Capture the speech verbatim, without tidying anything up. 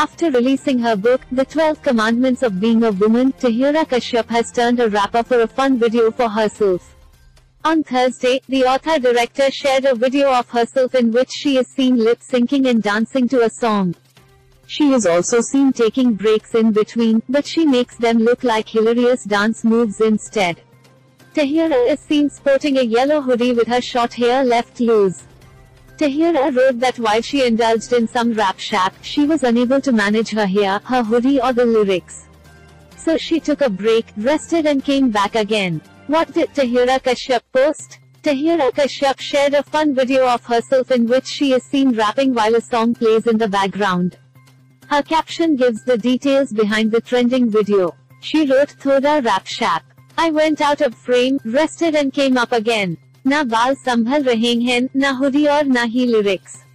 After releasing her book, The Twelve Commandments of Being a Woman, Tahira Kashyap has turned a wrapper for a fun video for herself. On Thursday, the author-director shared a video of herself in which she is seen lip-syncing and dancing to a song. She is also seen taking breaks in between, but she makes them look like hilarious dance moves instead. Tahira is seen sporting a yellow hoodie with her short hair left loose. Tahira wrote that while she indulged in some rap-shap, she was unable to manage her hair, her hoodie or the lyrics. So she took a break, rested and came back again. What did Tahira Kashyap post? Tahira Kashyap shared a fun video of herself in which she is seen rapping while a song plays in the background. Her caption gives the details behind the trending video. She wrote, "Thoda rap-shap. I went out of frame, rested and came up again. ना बाल संभल रहे हैं, ना hoodie और ना ही lyrics.